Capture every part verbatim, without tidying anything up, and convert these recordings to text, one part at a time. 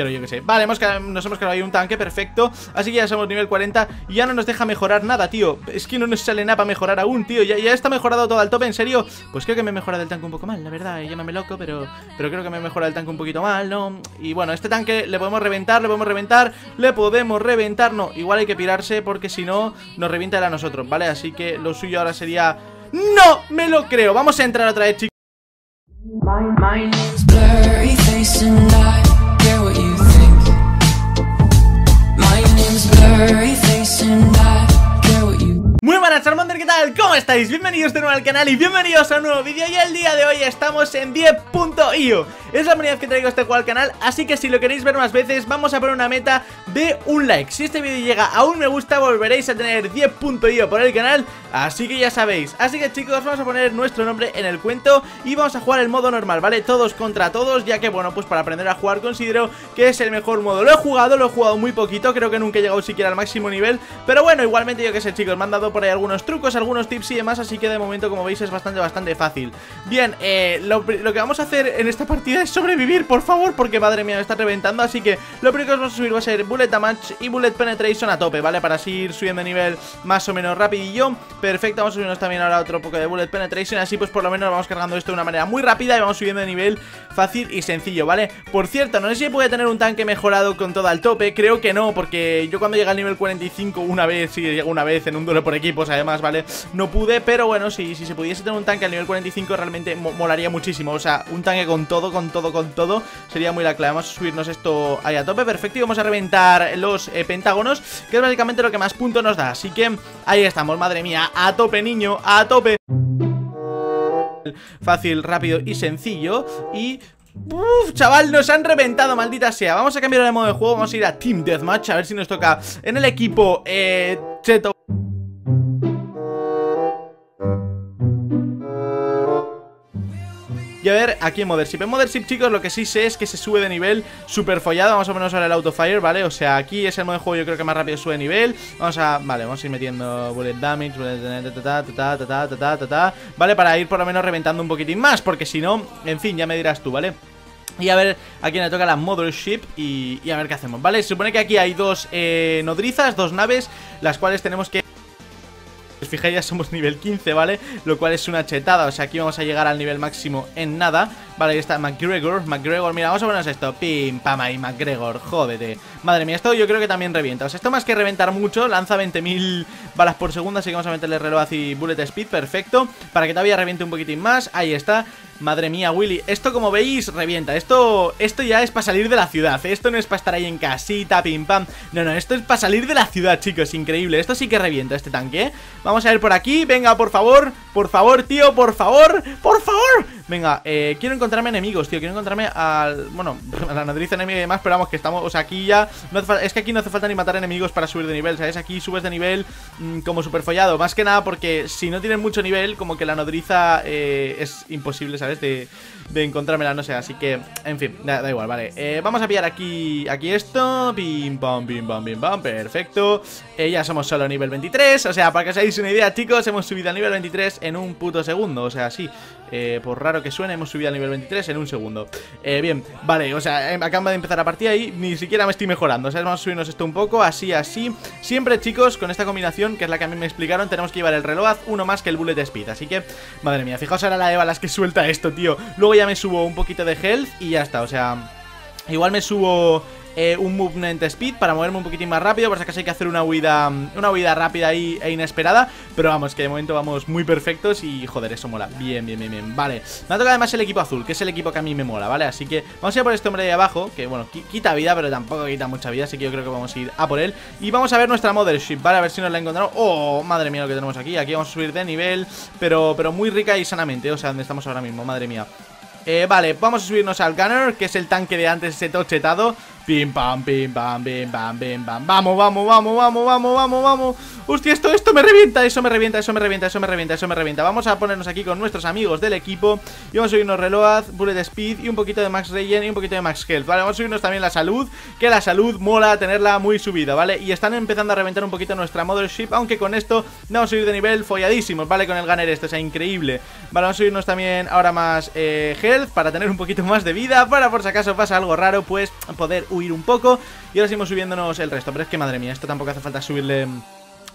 pero yo que sé. Vale, hemos quedado, nos hemos quedado ahí un tanque, perfecto. Así que ya somos nivel cuarenta y ya no nos deja mejorar nada, tío. Es que no nos sale nada para mejorar aún, tío. Ya, ya está mejorado todo al tope, en serio. Pues creo que me he mejorado el tanque un poco mal, la verdad. Llámame loco, pero, pero creo que me he mejorado el tanque un poquito mal, ¿no? Y bueno, este tanque le podemos reventar, le podemos reventar, le podemos reventar. No, igual hay que pirarse porque si no, nos revienta él a nosotros, ¿vale? Así que lo suyo ahora sería... ¡No me lo creo! Vamos a entrar otra vez, chicos. My, my name's blurry face and I care what you think. My name's blurry face and I care what you think. Muy buenas, Charmander, ¿qué tal? ¿Cómo estáis? Bienvenidos de nuevo al canal y bienvenidos a un nuevo vídeo. Y el día de hoy estamos en Diep punto i o. Es la primera vez que traigo este juego al canal, así que si lo queréis ver más veces, vamos a poner una meta de un like. Si este vídeo llega a un me gusta, volveréis a tener Diep punto i o por el canal, así que ya sabéis. Así que chicos, vamos a poner nuestro nombre en el cuento y vamos a jugar el modo normal, ¿vale? Todos contra todos, ya que bueno, pues para aprender a jugar considero que es el mejor modo. Lo he jugado, lo he jugado muy poquito, creo que nunca he llegado siquiera al máximo nivel, pero bueno, igualmente yo que sé, chicos, me han dado por ahí algunos trucos, algunos tips y demás, así que de momento, como veis, es bastante, bastante fácil. Bien, eh, lo, lo que vamos a hacer en esta partida es sobrevivir, por favor, porque madre mía, me está reventando, así que lo primero que os vamos a subir va a ser Bullet Damage y Bullet Penetration a tope, ¿vale? Para así ir subiendo de nivel más o menos rapidillo. Perfecto, vamos a subirnos también ahora otro poco de Bullet Penetration, así pues por lo menos vamos cargando esto de una manera muy rápida y vamos subiendo de nivel fácil y sencillo, ¿vale? Por cierto, no sé si puede tener un tanque mejorado con todo al tope, creo que no, porque yo cuando llegué al nivel cuarenta y cinco una vez, sí, llego una vez en un duelo por equipos además, ¿vale? No pude, pero bueno, si, si se pudiese tener un tanque al nivel cuarenta y cinco realmente mo molaría muchísimo, o sea, un tanque con todo, con todo, con todo, sería muy la clave. Vamos a subirnos esto ahí a tope, perfecto, y vamos a reventar los eh, pentágonos, que es básicamente lo que más puntos nos da, así que ahí estamos, madre mía, a tope niño, a tope. Fácil, rápido y sencillo, y... Uf, chaval, nos han reventado, maldita sea. Vamos a cambiar de modo de juego, vamos a ir a Team Deathmatch, a ver si nos toca en el equipo eh, Cheto. Y a ver, aquí en Mothership, en Mothership, chicos, lo que sí sé es que se sube de nivel súper follado. Vamos a ponernos ahora el Autofire, ¿vale? O sea, aquí es el modo de juego, yo creo que más rápido sube de nivel. Vamos a, vale, vamos a ir metiendo bullet damage, bullet ta, ta, ta, ta, ta, ta, ta, ta, ta, ¿vale? Para ir por lo menos reventando un poquitín más, porque si no, en fin, ya me dirás tú, ¿vale? Y a ver a quién le toca la Mothership y, y a ver qué hacemos, ¿vale? Se supone que aquí hay dos eh, nodrizas, dos naves, las cuales tenemos que... Os fijáis, ya somos nivel quince, ¿vale? Lo cual es una chetada, o sea, aquí vamos a llegar al nivel máximo en nada. Vale, ahí está McGregor, McGregor, mira, vamos a ponernos esto. Pim, pam, ahí, McGregor, jódete. Madre mía, esto yo creo que también revienta. O sea, esto más que reventar mucho, lanza veinte mil balas por segundo, así que vamos a meterle reloj así bullet speed, perfecto, para que todavía reviente un poquitín más, ahí está. Madre mía, Willy, esto como veis revienta. Esto esto ya es para salir de la ciudad, ¿eh? Esto no es para estar ahí en casita, pim pam. No, no, esto es para salir de la ciudad, chicos. Increíble, esto sí que revienta este tanque, ¿eh? Vamos a ver por aquí, venga, por favor. Por favor, tío, por favor, por favor. Venga, eh, quiero encontrarme enemigos, tío. Quiero encontrarme al, bueno, a la nodriza enemiga y demás, pero vamos que estamos, o sea, aquí ya no hace falta, es que aquí no hace falta ni matar enemigos para subir de nivel, ¿sabes? Aquí subes de nivel mmm, como super follado, más que nada porque si no tienes mucho nivel, como que la nodriza eh, es imposible, ¿sabes? De, de encontrármela, no sé, así que en fin, da, da igual, vale, eh, vamos a pillar aquí aquí esto, pim pam, pim pam, pim pam, perfecto. eh, Ya somos solo nivel veintitrés, o sea, para que os hagáis una idea, chicos, hemos subido al nivel veintitrés en un puto segundo, o sea, sí, eh, por raro que suene, hemos subido al nivel veintitrés en un segundo. eh, Bien, vale, o sea, acaba de empezar la partida y ni siquiera me estoy mejorando, o sea, vamos a subirnos esto un poco, así, así. Siempre, chicos, con esta combinación, que es la que a mí me explicaron, tenemos que llevar el reloj uno más que el bullet speed, así que, madre mía, fijaos ahora la de balas que suelta esto, tío. Luego ya me subo un poquito de health y ya está, o sea, igual me subo eh, un movement speed para moverme un poquitín más rápido, por si acaso hay que hacer una huida, una huida rápida y, e inesperada, pero vamos, que de momento vamos muy perfectos y joder, eso mola, bien, bien, bien, bien, vale. Me ha tocado además el equipo azul, que es el equipo que a mí me mola, vale, así que vamos a ir por este hombre de abajo, que bueno, quita vida, pero tampoco quita mucha vida, así que yo creo que vamos a ir a por él y vamos a ver nuestra Mothership, vale, a ver si nos la encontramos. Oh, madre mía lo que tenemos aquí, aquí vamos a subir de nivel, pero, pero muy rica y sanamente, o sea, donde estamos ahora mismo, madre mía. Eh, vale, vamos a subirnos al Gunner, que es el tanque de antes, ese tochetado. Pim, pam, pim, pam, pim, pam, pim, pam. Vamos, vamos, vamos, vamos, vamos, vamos, vamos. Hostia, esto, esto me revienta, eso me revienta, eso me revienta, eso me revienta, eso me revienta. Vamos a ponernos aquí con nuestros amigos del equipo y vamos a subirnos reload, bullet speed y un poquito de max regen y un poquito de max health, vale, vamos a subirnos también la salud, que la salud mola tenerla muy subida, vale. Y están empezando a reventar un poquito nuestra Mothership, aunque con esto vamos a subir de nivel folladísimos, vale, con el Gunner este, o sea, increíble. Vale, vamos a subirnos también ahora más eh, health para tener un poquito más de vida, para por si acaso pasa algo raro, pues poder huir un poco. Y ahora seguimos subiéndonos el resto. Pero es que madre mía, esto tampoco hace falta subirle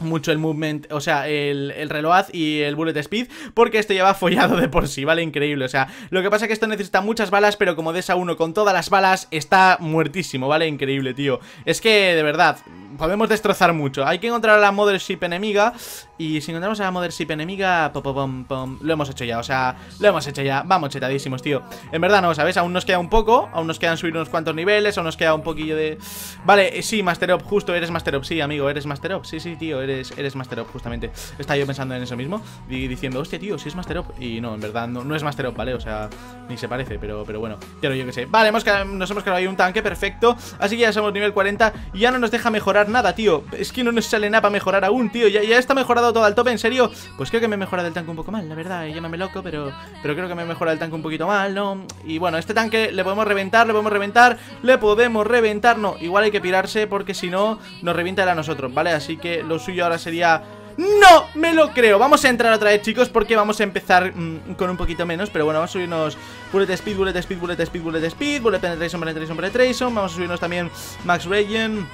mucho el movement, o sea, el, el reload y el bullet speed, porque esto ya va follado de por sí, ¿vale? Increíble, o sea, lo que pasa es que esto necesita muchas balas, pero como des a uno con todas las balas, está muertísimo, ¿vale? Increíble, tío. Es que, de verdad, podemos destrozar mucho. Hay que encontrar a la Mothership enemiga, y si encontramos a la Mothership enemiga, pom, pom, pom, lo hemos hecho ya, o sea, lo hemos hecho ya. Vamos chetadísimos, tío. En verdad, no, ¿sabes? Aún nos queda un poco, aún nos quedan subir unos cuantos niveles, aún nos queda un poquillo de... Vale, sí, Master Up, justo, eres Master Up, sí, amigo, eres Master Up, sí, sí, tío. Eres, eres Master Up, justamente. Estaba yo pensando en eso mismo y diciendo, hostia, tío, si es Master Up. Y no, en verdad, no, no es Master Up, ¿vale? O sea, ni se parece, pero, pero bueno, claro, yo que sé. Vale, hemos, nos hemos creado ahí un tanque, perfecto. Así que ya somos nivel cuarenta y ya no nos deja mejorar nada, tío. Es que no nos sale nada para mejorar aún, tío. Ya, ya está mejorado todo al tope, ¿en serio? Pues creo que me he mejorado el tanque un poco mal, la verdad. Llámame loco, pero, pero creo que me he mejorado el tanque un poquito mal, ¿no? Y bueno, este tanque le podemos reventar, le podemos reventar, le podemos reventar. No, igual hay que pirarse porque si no, nos revienta él a nosotros, ¿vale? Así que lo suyo ahora sería... ¡No me lo creo! Vamos a entrar otra vez, chicos, porque vamos a empezar mmm, con un poquito menos. Pero bueno, vamos a subirnos bullet speed, bullet speed, bullet speed, bullet speed, bullet penetration, penetration, penetration. Vamos a subirnos también max regen,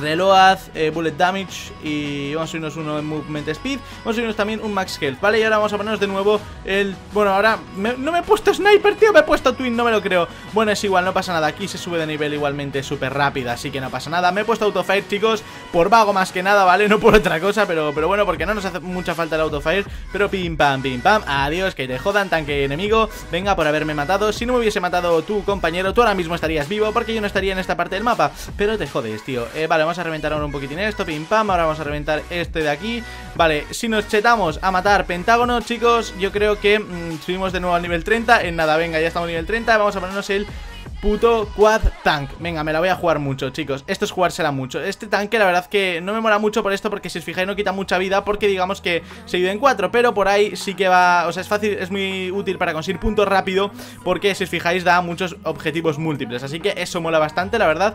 reload, eh, bullet damage. Y vamos a subirnos uno en movement speed. Vamos a subirnos también un max health, ¿vale? Y ahora vamos a ponernos de nuevo el... Bueno, ahora... Me... No me he puesto sniper, tío. Me he puesto twin, no me lo creo. Bueno, es igual, no pasa nada. Aquí se sube de nivel igualmente súper rápida, así que no pasa nada. Me he puesto autofire, chicos, por vago más que nada, ¿vale? No por otra cosa, pero, pero bueno, porque no nos hace mucha falta el autofire. Pero pim, pam, pim, pam. Adiós, que te jodan, tanque enemigo. Venga, por haberme matado. Si no me hubiese matado tu compañero, tú ahora mismo estarías vivo, porque yo no estaría en esta parte del mapa. Pero te jodes, tío. Eh, vale, vamos a reventar ahora un poquitín esto, pim pam. Ahora vamos a reventar este de aquí. Vale, si nos chetamos a matar pentágono, chicos, yo creo que mmm, subimos de nuevo al nivel treinta. En nada, venga, ya estamos nivel treinta. Vamos a ponernos el puto Quad Tank. Venga, me la voy a jugar mucho, chicos. Esto es jugársela mucho. Este tanque, la verdad que no me mola mucho por esto, porque si os fijáis no quita mucha vida, porque digamos que se divide en cuatro, pero por ahí sí que va. O sea, es fácil, es muy útil para conseguir puntos rápido, porque si os fijáis da muchos objetivos múltiples, así que eso mola bastante, la verdad.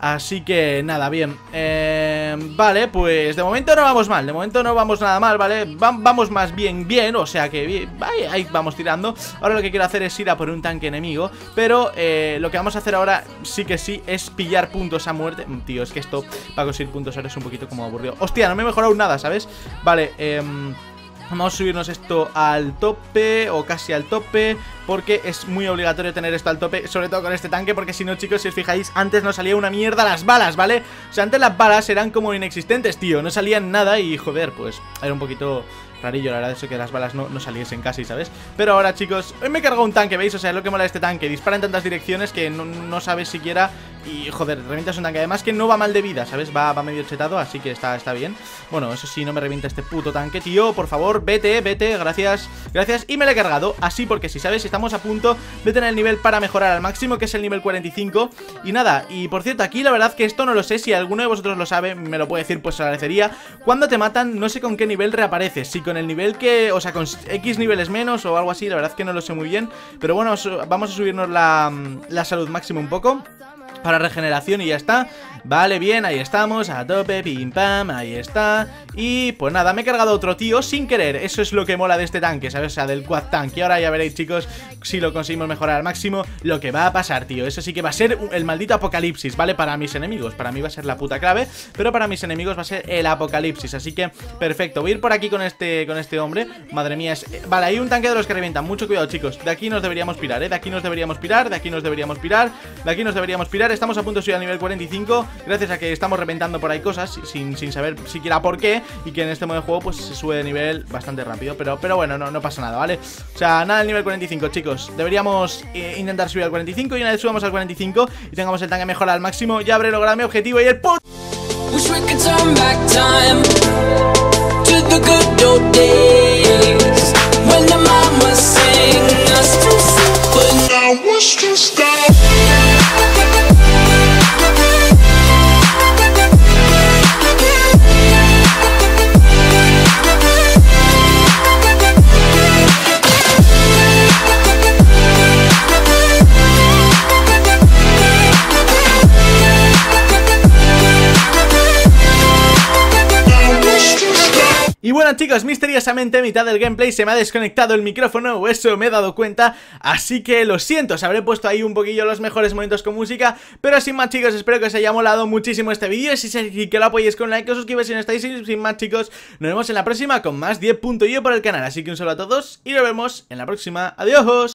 Así que nada, bien, eh, vale, pues de momento no vamos mal, de momento no vamos nada mal, ¿vale? Va, vamos más bien, bien, o sea que bien, ahí, ahí vamos tirando. Ahora lo que quiero hacer es ir a por un tanque enemigo, pero eh, lo que vamos a hacer ahora sí que sí es pillar puntos a muerte. Tío, es que esto para conseguir puntos ahora es un poquito como aburrido. Hostia, no me he mejorado nada, ¿sabes? Vale, eh... vamos a subirnos esto al tope o casi al tope, porque es muy obligatorio tener esto al tope, sobre todo con este tanque, porque si no, chicos, si os fijáis, antes no salía una mierda las balas, ¿vale? O sea, antes las balas eran como inexistentes, tío, no salían nada y, joder, pues era un poquito... rarillo, la verdad, eso que las balas no, no saliesen casi, ¿sabes? Pero ahora, chicos, hoy me he cargado un tanque, ¿veis? O sea, es lo que mola este tanque. Dispara en tantas direcciones que no, no sabes siquiera. Y, joder, revientas un tanque. Además que no va mal de vida, ¿sabes? Va, va medio chetado, así que está, está bien. Bueno, eso sí, no me revienta este puto tanque, tío. Por favor, vete, vete, gracias. Gracias, y me lo he cargado, así porque si sabes, estamos a punto de tener el nivel para mejorar al máximo, que es el nivel cuarenta y cinco. Y nada, y por cierto, aquí la verdad que esto no lo sé. Si alguno de vosotros lo sabe, me lo puede decir, pues agradecería. Cuando te matan, no sé con qué nivel reapareces, si con el nivel que, o sea, con X niveles menos o algo así, la verdad es que no lo sé muy bien. Pero bueno, vamos a subirnos la, la salud máxima un poco para regeneración y ya está. Vale, bien, ahí estamos, a tope, pim pam, ahí está. Y pues nada, me he cargado otro tío sin querer. Eso es lo que mola de este tanque, ¿sabes? O sea, del Quad Tank. Y ahora ya veréis, chicos, si lo conseguimos mejorar al máximo, lo que va a pasar, tío. Eso sí que va a ser el maldito apocalipsis, ¿vale? Para mis enemigos, para mí va a ser la puta clave, pero para mis enemigos va a ser el apocalipsis. Así que, perfecto, voy a ir por aquí con este, con este hombre. Madre mía, es... Vale, hay un tanque de los que revientan, mucho cuidado, chicos. De aquí nos deberíamos pirar, ¿eh? De aquí nos deberíamos pirar, de aquí nos deberíamos pirar, de aquí nos deberíamos pirar. Estamos a punto de subir al nivel cuarenta y cinco, gracias a que estamos reventando por ahí cosas sin, sin saber siquiera por qué, y que en este modo de juego pues se sube de nivel bastante rápido, pero, pero bueno, no, no pasa nada, ¿vale? O sea, nada, el nivel cuarenta y cinco, chicos, deberíamos eh, intentar subir al cuarenta y cinco, y una vez subamos al cuarenta y cinco y tengamos el tanque mejorado al máximo, ya habré logrado mi objetivo y el pu... bueno, chicos, misteriosamente a mitad del gameplay se me ha desconectado el micrófono, o eso me he dado cuenta, así que lo siento, os habré puesto ahí un poquillo los mejores momentos con música. Pero sin más, chicos, espero que os haya molado muchísimo este vídeo, si es así que lo apoyéis con like, os suscribáis si no estáis, y sin más, chicos, nos vemos en la próxima con más Diep punto i o por el canal, así que un saludo a todos y nos vemos en la próxima, adiós.